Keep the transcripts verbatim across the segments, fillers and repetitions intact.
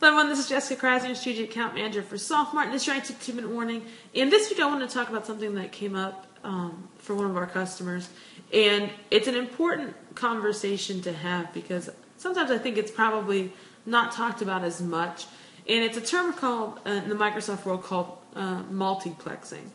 Hello everyone, this is Jessica Krasner, Strategic Account Manager for Softmart, and this is your I T two-minute warning. In this video, I want to talk about something that came up um, for one of our customers, and it's an important conversation to have because sometimes I think it's probably not talked about as much, and it's a term called uh, in the Microsoft world called uh, multiplexing,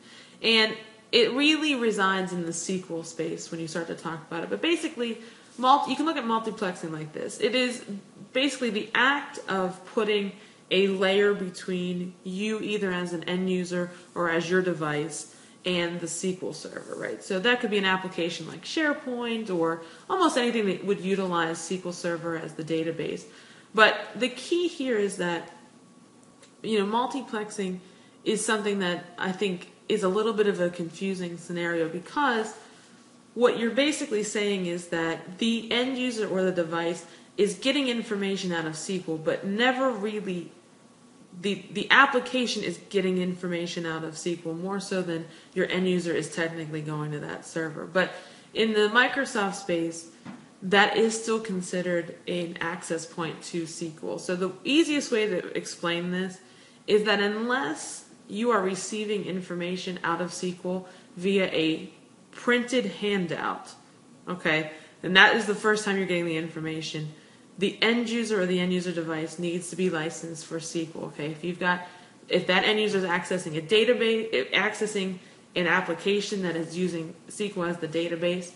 and it really resides in the S Q L space when you start to talk about it. But basically, multi, you can look at multiplexing like this. It is basically the act of putting a layer between you either as an end user or as your device and the S Q L server, right? So that could be an application like SharePoint or almost anything that would utilize S Q L Server as the database. But the key here is that, you know, multiplexing is something that I think is a little bit of a confusing scenario because what you're basically saying is that the end user or the device is getting information out of S Q L, but never really the the application is getting information out of S Q L more so than your end user is technically going to that server. But in the Microsoft space, that is still considered an access point to S Q L. So the easiest way to explain this is that unless you are receiving information out of S Q L via a printed handout, okay, and that is the first time you're getting the information, the end user or the end user device needs to be licensed for S Q L. Okay, if you've got, if that end user is accessing a database, accessing an application that is using S Q L as the database,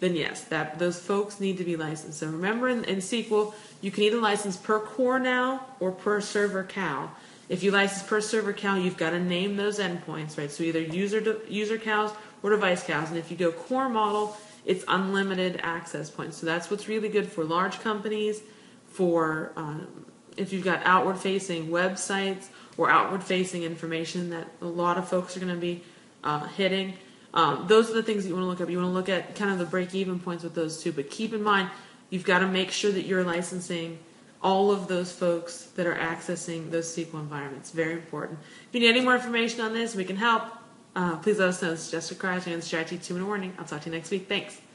then yes, that those folks need to be licensed. So remember, in, in S Q L, you can either license per core now or per server C A L. If you license per server C A L, you've got to name those endpoints, right? So either user user C A Ls or device C A Ls, and if you go core model, it's unlimited access points. So that's what's really good for large companies, for um, if you've got outward-facing websites or outward-facing information that a lot of folks are going to be uh, hitting. Um, those are the things that you want to look up. You want to look at kind of the break-even points with those two. But keep in mind, you've got to make sure that you're licensing all of those folks that are accessing those S Q L environments. Very important. If you need any more information on this, we can help. Uh, please let us know. This is Jessica Kraisinger, and this is your I T two-minute warning. I'll talk to you next week. Thanks.